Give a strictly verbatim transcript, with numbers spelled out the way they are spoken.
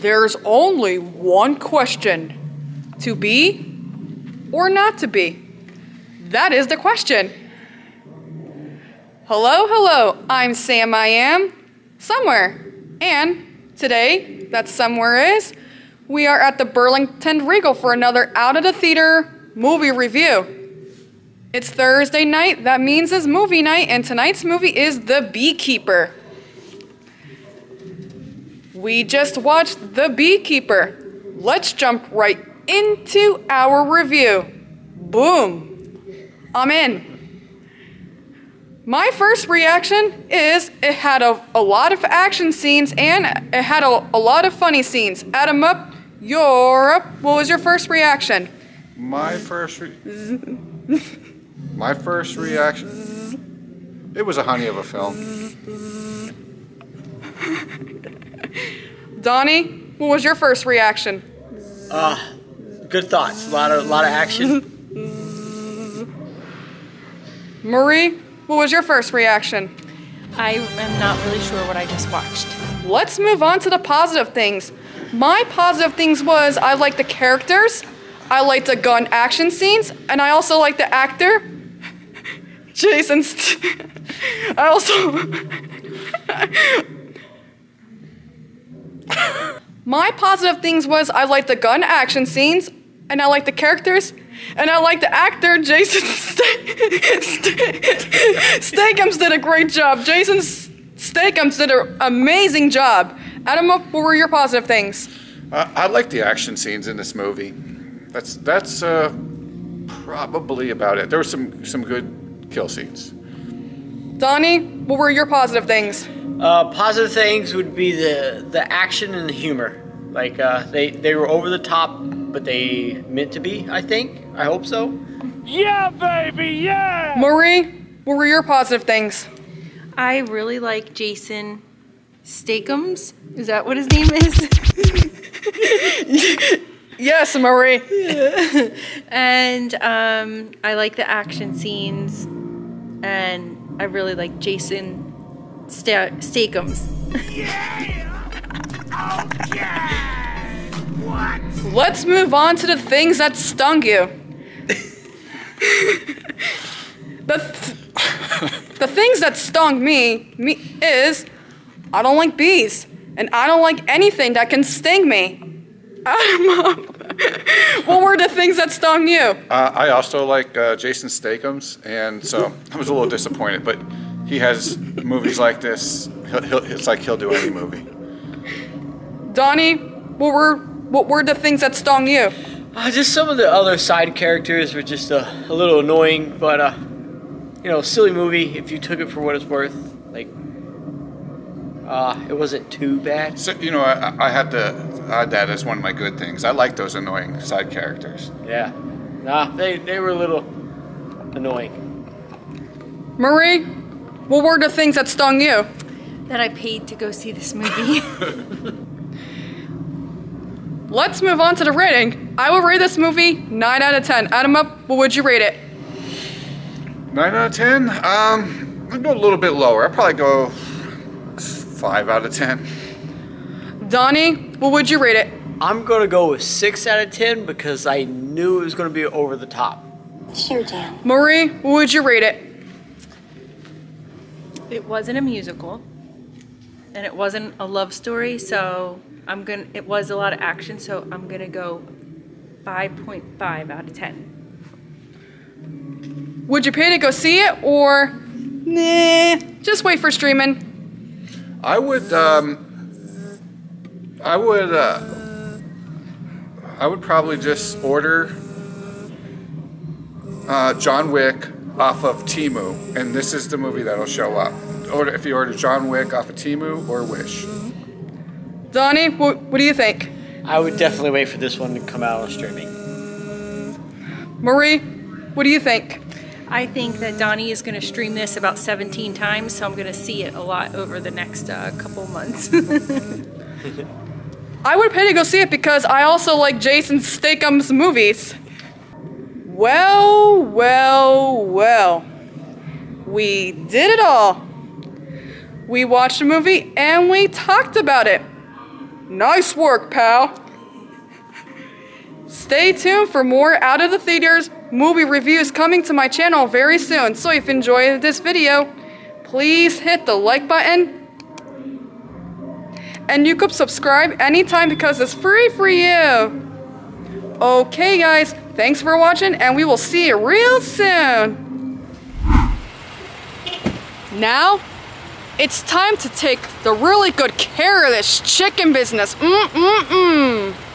There's only one question. To be or not to be? That is the question. Hello, hello, I'm Sam I Am Somewhere. And today, that somewhere is, we are at the Burlington Regal for another Out of the Theater movie review. It's Thursday night, that means it's movie night, and tonight's movie is The Beekeeper. We just watched The Beekeeper. Let's jump right into our review. Boom. I'm in. My first reaction is it had a, a lot of action scenes and it had a, a lot of funny scenes. Add them up, you're up. What was your first reaction? My first re- My first reaction? It was a honey of a film. Donnie, what was your first reaction? Uh, good thoughts. A lot of, a lot of action. Marie? What was your first reaction? I am not really sure what I just watched. Let's move on to the positive things. My positive things was I liked the characters, I liked the gun action scenes, and I also liked the actor, Jason St- I also... My positive things was I liked the gun action scenes, and I liked the characters, and I like the actor, Jason Statham did a great job. Jason Statham did an amazing job. Adam, what were your positive things? Uh, I like the action scenes in this movie. That's that's uh, probably about it. There were some, some good kill scenes. Donnie, what were your positive things? Uh, positive things would be the, the action and the humor. Like, uh, they, they were over the top, but they meant to be, I think. I hope so. Yeah, baby, yeah! Marie, what were your positive things? I really like Jason Statham's. Is that what his name is? Yes, Marie. And um, I like the action scenes. And I really like Jason Statham's. Yeah! Okay. What? Let's move on to the things that stung you. the th the things that stung me, me is I don't like bees, and I don't like anything that can sting me. Adam, what were the things that stung you? Uh, I also like uh, Jason Statham's, and so I was a little disappointed. But he has movies like this. He'll, he'll, it's like he'll do any movie. Donnie, what were what were the things that stung you? Uh, just some of the other side characters were just uh, a little annoying, but uh, you know, silly movie if you took it for what it's worth. Like, uh, it wasn't too bad. So you know, I, I had to add that as one of my good things. I like those annoying side characters. Yeah, nah, they they were a little annoying. Marie, what were the things that stung you? That I paid to go see this movie. Let's move on to the rating. I will rate this movie nine out of ten. Adam, up, what would you rate it? nine out of ten? Um, I'd go a little bit lower. I'd probably go five out of ten. Donnie, what would you rate it? I'm gonna go with six out of ten because I knew it was gonna be over the top. Sure, Dan. Marie, what would you rate it? It wasn't a musical, and it wasn't a love story, so I'm gonna, it was a lot of action, so I'm gonna go five point five out of ten. Would you pay to go see it, or nah, just wait for streaming? I would, um, I would, uh, I would probably just order uh, John Wick off of Temu, and this is the movie that'll show up. Order, if you order John Wick off of Temu or Wish. Donnie, what, what do you think? I would definitely wait for this one to come out on streaming. Marie, what do you think? I think that Donnie is going to stream this about seventeen times, so I'm going to see it a lot over the next uh, couple months. I would pay to go see it because I also like Jason Statham's movies. Well, well, well. We did it all. We watched a movie and we talked about it. Nice work, pal. Stay tuned for more Out of the Theater's movie reviews coming to my channel very soon. So if you enjoyed this video, please hit the like button. And you could subscribe anytime because it's free for you. Okay, guys, thanks for watching, and we will see you real soon. Now, it's time to take the really good care of this chicken business. Mm-mm-mm.